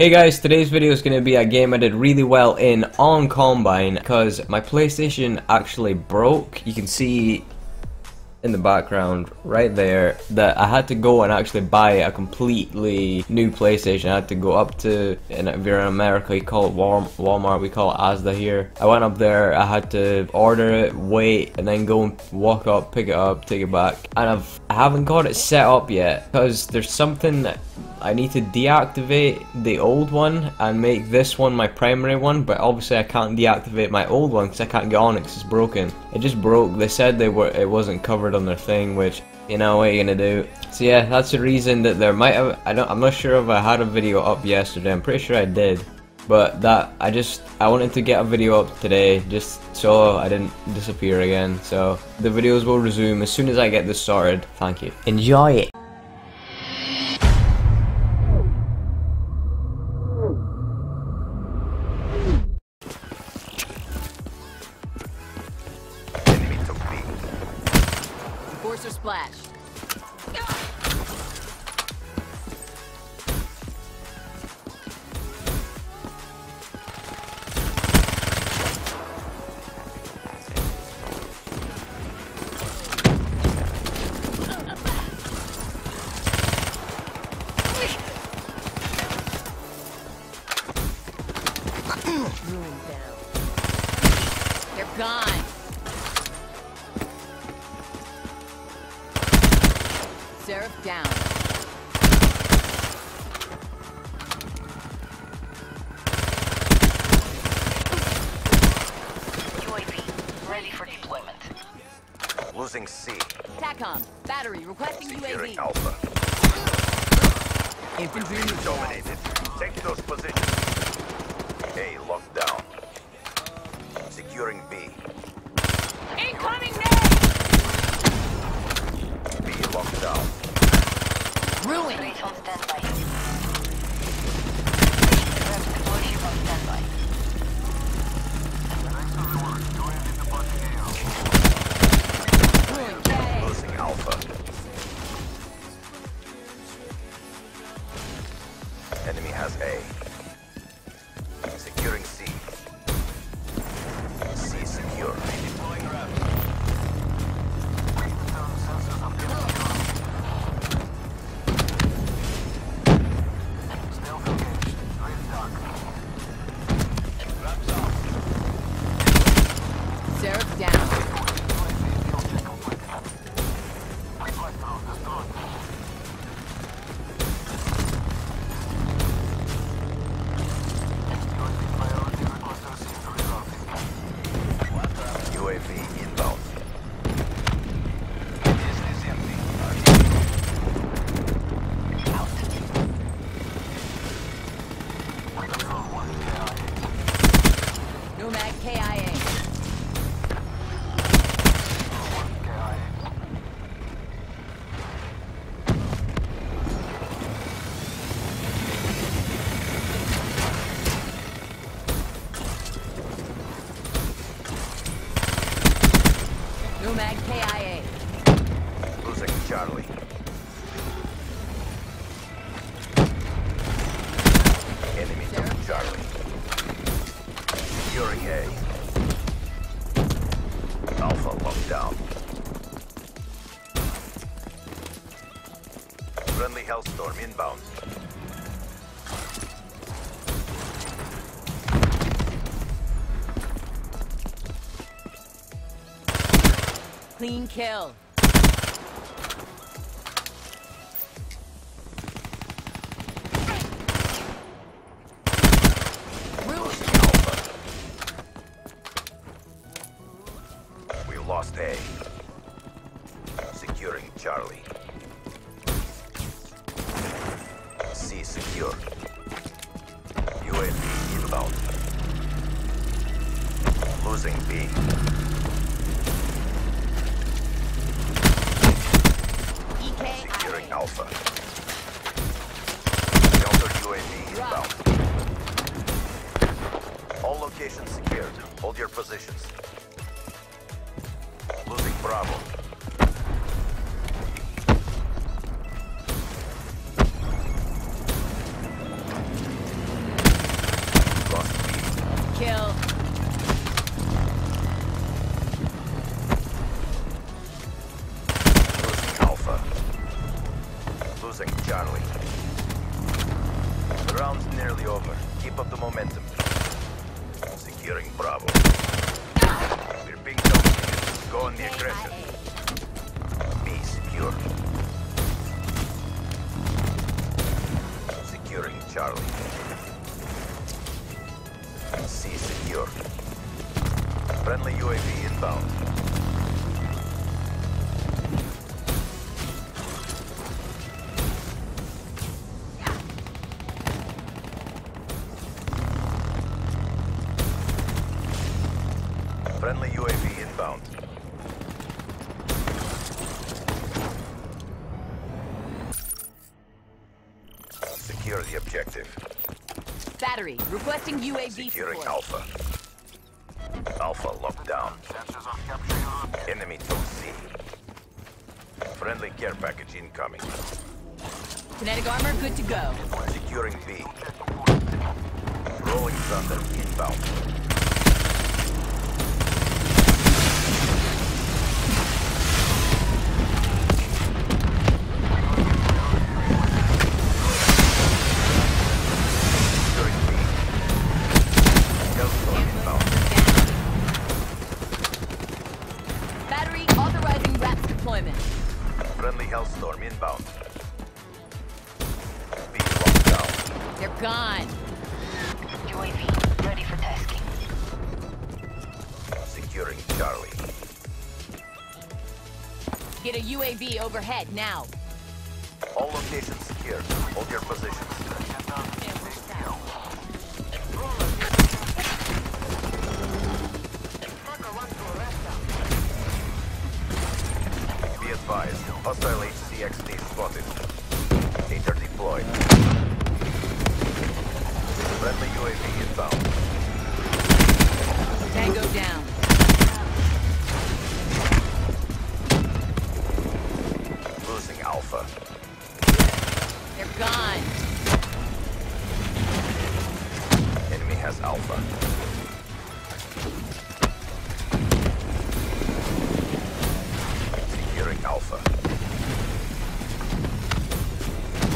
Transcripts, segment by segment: Hey guys, today's video is going to be a game I did really well in on Combine because my PlayStation actually broke. You can see in the background right there that I had to go and actually buy a completely new PlayStation. I had to go up to, and if you're in America you call it Walmart, we call it ASDA here. I went up there, I had to order it, wait, and then go and walk up, pick it up, take it back. And I haven't got it set up yet because there's something that I need to deactivate the old one and make this one my primary one, but obviously I can't deactivate my old one because I can't get on it because it's broken. It just broke. They said it wasn't covered on their thing, which, you know, what are you gonna do? So yeah, that's the reason that there might have. I'm not sure if I had a video up yesterday. I'm pretty sure I did, but that I wanted to get a video up today just so I didn't disappear again. So the videos will resume as soon as I get this sorted. Thank you. Enjoy it. SPLASH. They're gone. Seraph down. UAV ready for deployment. Losing C. Tacom battery requesting UAV. Alpha. Infantry dominated. Take those positions. A locked down. Securing B. Incoming net. B locked down. Ruin! Breach on standby. Warship on standby. Ruin. Losing Alpha. Enemy has A. Securing C. C secure. Nomad KIA. Losing Charlie. Enemy took Charlie. Securing A. Alpha locked down. Friendly Hellstorm inbound. Clean kill. We lost A. Securing Charlie. C secure. UAV inbound. Losing B. Alpha. Counter UAV inbound. All locations secured. Hold your positions. Losing Bravo. nearly over. Keep up the momentum. Securing Bravo. We're being dominated. Go on the aggression. Be secure. Securing Charlie. C secure. Friendly UAV inbound. Friendly UAV inbound. Secure the objective. Battery, requesting UAV. Securing Alpha. Alpha locked down. Enemy took C. Friendly care package incoming. Kinetic armor, good to go. Securing B. Rolling Thunder inbound. Friendly Hellstorm inbound. Being locked down. They're gone. UAV ready for tasking. Securing Charlie. Get a UAV overhead now. All locations secured. Hold your positions. Hostile HCXD spotted. Inter deployed. Friendly UAV inbound. Tango down. Losing Alpha. They're gone. Enemy has Alpha. Alpha.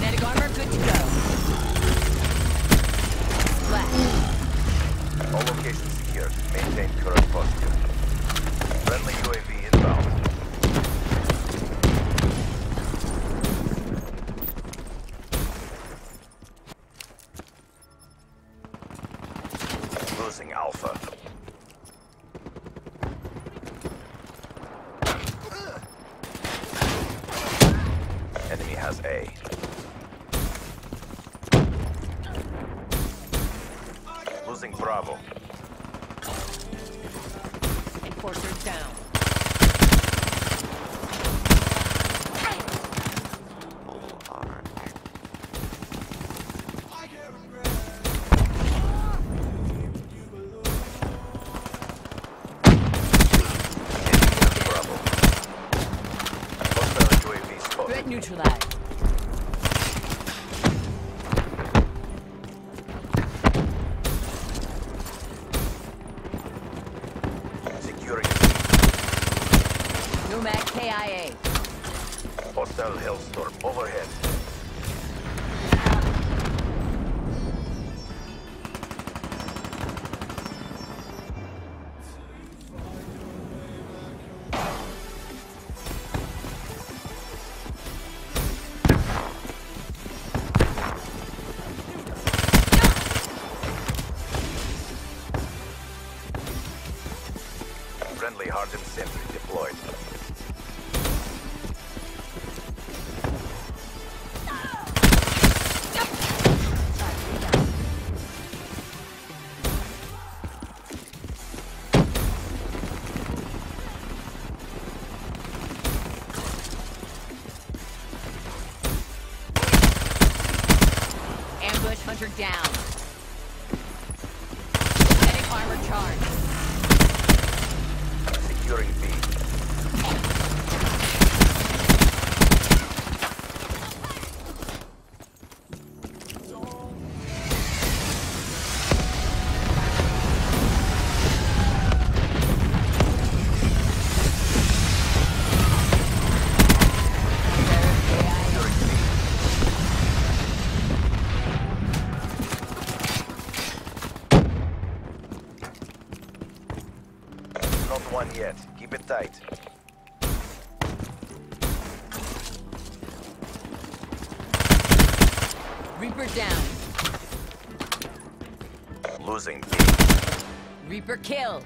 Kinetic armor, good to go. SPLASH. All locations secured. Maintain current posture. Friendly UAV inbound. Losing Alpha. Enemy has A. Losing Bravo. Enforcers down. Neutralized. Securing. Nomad KIA. Hostile Hellstorm overhead. Friendly hardened sentry deployed. Ambush hunter down. Kinetic armor charge. Securing B. one yet. Keep it tight. Reaper down. Losing. Reaper kill.